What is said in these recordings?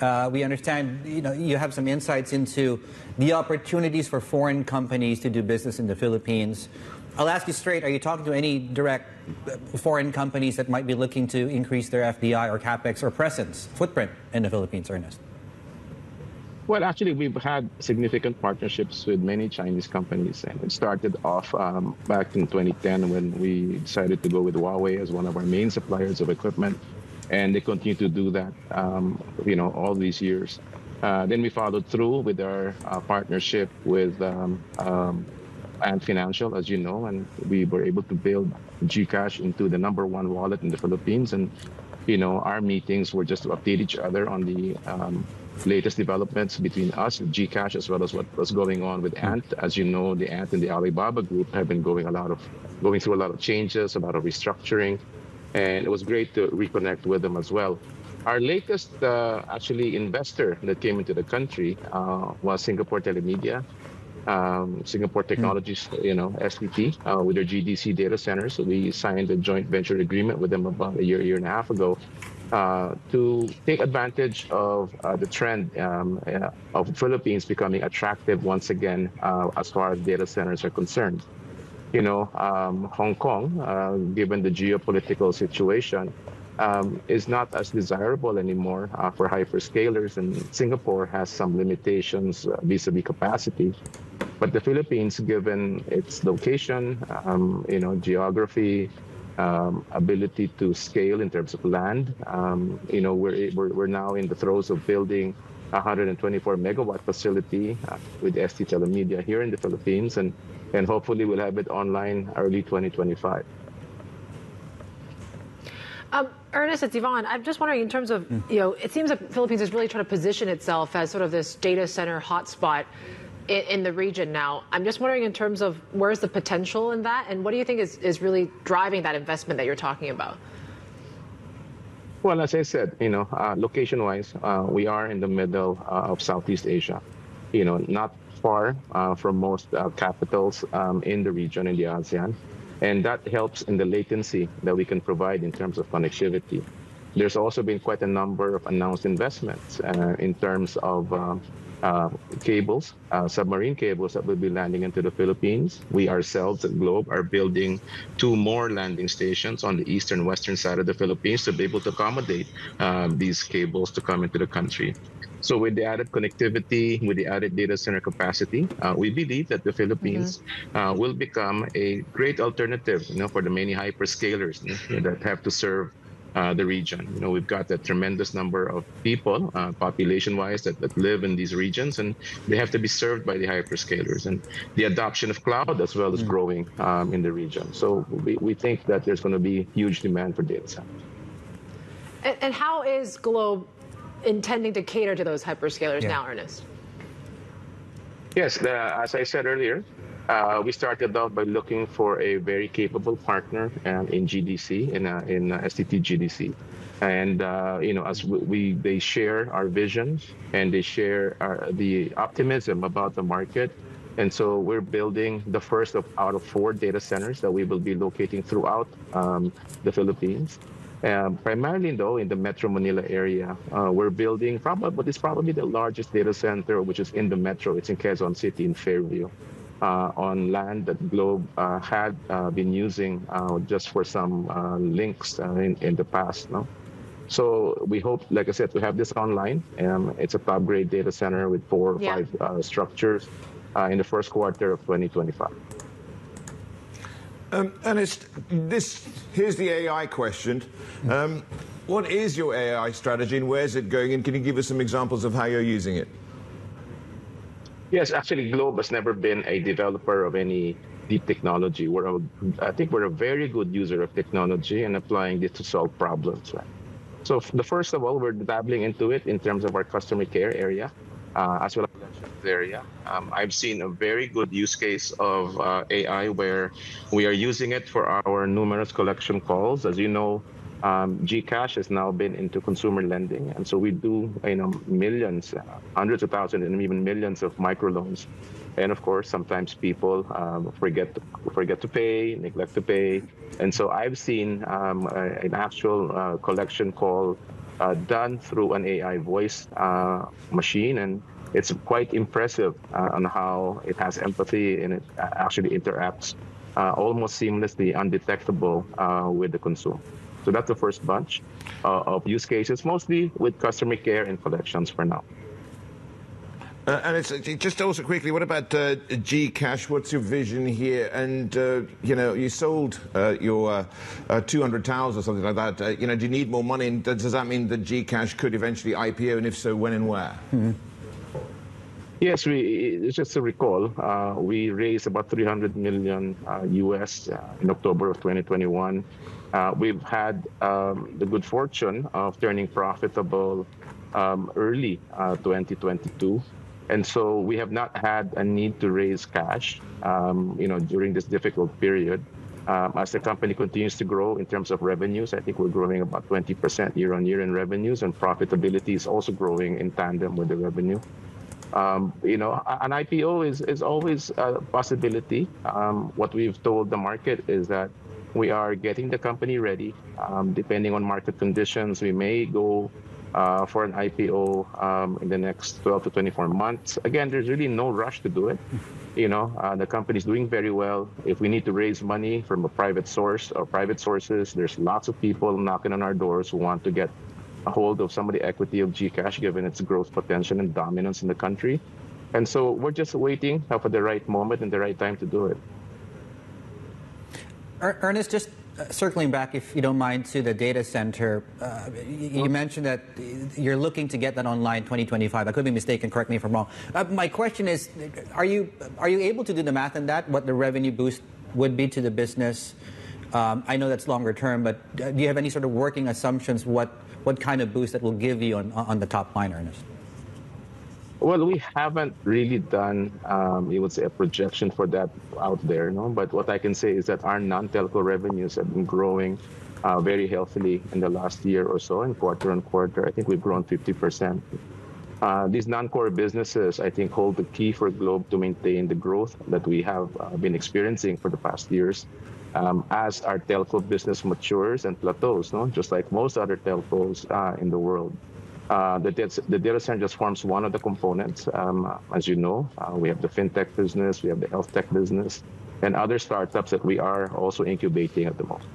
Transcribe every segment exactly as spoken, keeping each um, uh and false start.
Uh, we understand, you know, you have some insights into the opportunities for foreign companies to do business in the Philippines. I'll ask you straight, are you talking to any direct foreign companies that might be looking to increase their F D I or CapEx or presence, footprint in the Philippines, Ernest? Well, actually, we've had significant partnerships with many Chinese companies, and it started off um, back in twenty ten when we decided to go with Huawei as one of our main suppliers of equipment, and they continue to do that, um, you know, all these years. Uh, then we followed through with our uh, partnership with um, um, Ant Financial, as you know, and we were able to build GCash into the number one wallet in the Philippines. And, you know, our meetings were just to update each other on the Um, latest developments between us and GCash, as well as what was going on with Ant. As you know, the Ant and the Alibaba Group have been going a lot of, going through a lot of changes, a lot of restructuring, and it was great to reconnect with them as well. Our latest, uh, actually, investor that came into the country uh, was Singapore Telemedia, um, Singapore Technologies, you know, S T T, uh, with their G D C data center. So we signed a joint venture agreement with them about a year, year and a half ago. Uh, to take advantage of uh, the trend um, uh, of Philippines becoming attractive once again uh, as far as data centers are concerned. You know, um, Hong Kong, uh, given the geopolitical situation, um, is not as desirable anymore uh, for hyperscalers, and Singapore has some limitations uh, vis-a-vis capacity. But the Philippines, given its location, um, you know, geography, Um, ability to scale in terms of land. Um, you know, we're, we're, we're now in the throes of building a one hundred twenty-four megawatt facility uh, with S T Telemedia here in the Philippines, and, and hopefully we'll have it online early twenty twenty-five. Um, Ernest, it's Yvonne. I'm just wondering, in terms of, you know, it seems like the Philippines is really trying to position itself as sort of this data center hotspot in the region now. I'm just wondering, in terms of where's the potential in that, and what do you think is, is really driving that investment that you're talking about? Well, as I said, you know, uh, location-wise, uh, we are in the middle uh, of Southeast Asia, you know, not far uh, from most uh, capitals um, in the region, in the ASEAN, and that helps in the latency that we can provide in terms of connectivity. There's also been quite a number of announced investments uh, in terms of uh, uh, cables, uh, submarine cables that will be landing into the Philippines. We ourselves at Globe are building two more landing stations on the eastern western side of the Philippines to be able to accommodate uh, these cables to come into the country. So with the added connectivity, with the added data center capacity, uh, we believe that the Philippines mm-hmm. uh, will become a great alternative, you know, for the many hyperscalers mm-hmm. that have to serve Uh, the region. You know, we've got a tremendous number of people, uh, population-wise, that, that live in these regions, and they have to be served by the hyperscalers. And the adoption of cloud as well is growing um, in the region. So we, we think that there's going to be huge demand for data centers. And, and how is Globe intending to cater to those hyperscalers yeah. now, Ernest? Yes, the, as I said earlier, Uh, we started out by looking for a very capable partner uh, in G D C, in uh, in uh, S T T G D C, and uh, you know, as we, we they share our vision and they share our, the optimism about the market, and so we're building the first of out of four data centers that we will be locating throughout um, the Philippines. Um, primarily, though, in the Metro Manila area, uh, we're building probably what is probably the largest data center, which is in the metro. It's in Quezon City, in Fairview. Uh, on land that Globe uh, had uh, been using uh, just for some uh, links uh, in, in the past. No? So we hope, like I said, we have this online. Um, it's a top-grade data center with four or yeah. five uh, structures uh, in the first quarter of twenty twenty-five. Um, Ernest, this, here's the A I question. Um, what is your A I strategy and where is it going? And can you give us some examples of how you're using it? Yes, actually, Globe has never been a developer of any deep technology. We're a, I think we're a very good user of technology and applying it to solve problems. Right? So the first of all, we're dabbling into it in terms of our customer care area, uh, as well as the area. Um, I've seen a very good use case of uh, A I where we are using it for our numerous collection calls. As you know, Um, GCash has now been into consumer lending, and so we do, you know, millions, uh, hundreds of thousands, and even millions of microloans. And of course, sometimes people um, forget to, forget to pay, neglect to pay, and so I've seen um, a, an actual uh, collection call uh, done through an A I voice uh, machine, and it's quite impressive uh, on how it has empathy and it actually interacts uh, almost seamlessly, undetectable uh, with the consumer. So that's the first bunch uh, of use cases, mostly with customer care and collections for now. Uh, and it's, just also quickly, what about uh, GCash? What's your vision here? And, uh, you know, you sold uh, your uh, uh, two hundred towers or something like that. Uh, you know, do you need more money? And does that mean that GCash could eventually I P O? And if so, when and where? Mm-hmm. Yes, we, it's just a recall. Uh, we raised about three hundred million uh, U S uh, in October of twenty twenty-one. Uh, we've had um, the good fortune of turning profitable um, early uh, twenty twenty-two. And so we have not had a need to raise cash, um, you know, during this difficult period. Um, as the company continues to grow in terms of revenues, I think we're growing about twenty percent year on year in revenues, and profitability is also growing in tandem with the revenue. Um, you know, an I P O is, is always a possibility. Um, what we've told the market is that we are getting the company ready. Um, depending on market conditions, we may go Uh, for an I P O um, in the next twelve to twenty-four months. Again, there's really no rush to do it. You know, uh, the company's doing very well. If we need to raise money from a private source or private sources, there's lots of people knocking on our doors who want to get a hold of some of the equity of GCash, given its growth potential and dominance in the country. And so we're just waiting for the right moment and the right time to do it. Ernest, just circling back, if you don't mind, to the data center, uh, you mentioned that you're looking to get that online twenty twenty-five. I could be mistaken. Correct me if I'm wrong. Uh, my question is, are you are you able to do the math on that? What the revenue boost would be to the business? Um, I know that's longer term, but do you have any sort of working assumptions? What what kind of boost that will give you on on the top line, Ernest? Well, we haven't really done, um, you would say, a projection for that out there, no? But what I can say is that our non-telco revenues have been growing uh, very healthily in the last year or so, and quarter on quarter, I think we've grown fifty percent. Uh, these non-core businesses, I think, hold the key for Globe to maintain the growth that we have uh, been experiencing for the past years. Um, as our telco business matures and plateaus, no? Just like most other telcos uh, in the world. Uh, the, data, the data center just forms one of the components. Um, as you know, uh, we have the fintech business, we have the health tech business, and other startups that we are also incubating at the moment.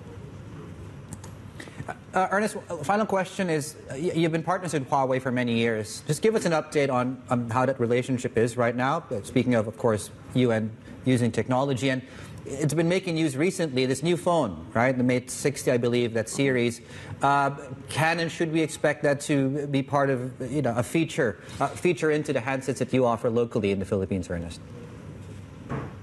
Uh, Ernest, final question is, you've been partners with Huawei for many years. Just give us an update on um, how that relationship is right now. Speaking of, of course, you and using technology, and it's been making news recently, this new phone, right? The Mate sixty, I believe, that series. Uh, can and should we expect that to be part of, you know, a feature, uh, feature into the handsets that you offer locally in the Philippines, Ernest?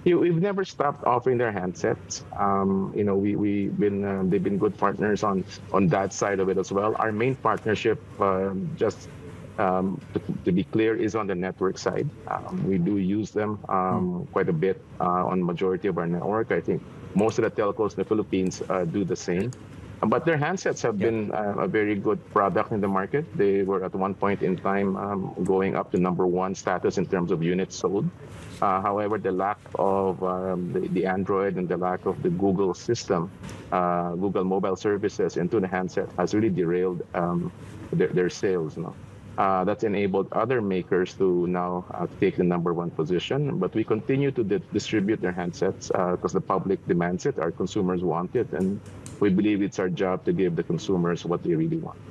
You know, we've never stopped offering their handsets. Um, you know, we, we've been, uh, they've been good partners on, on that side of it as well. Our main partnership, uh, just um, to, to be clear, is on the network side. Um, we do use them um, quite a bit uh, on majority of our network. I think most of the telcos in the Philippines uh, do the same. But their handsets have yeah. been uh, a very good product in the market. They were at one point in time um, going up to number one status in terms of units sold. Uh, however, the lack of um, the, the Android and the lack of the Google system, uh, Google mobile services into the handset has really derailed um, their, their sales. You know? Uh, that's enabled other makers to now uh, take the number one position. But we continue to di distribute their handsets because uh, the public demands it, our consumers want it, and we believe it's our job to give the consumers what they really want.